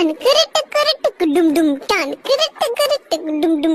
tan kırıttı kırıttı dum dum tan kırıttı kırıttı dum dum.